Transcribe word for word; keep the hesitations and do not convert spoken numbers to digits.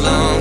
alone.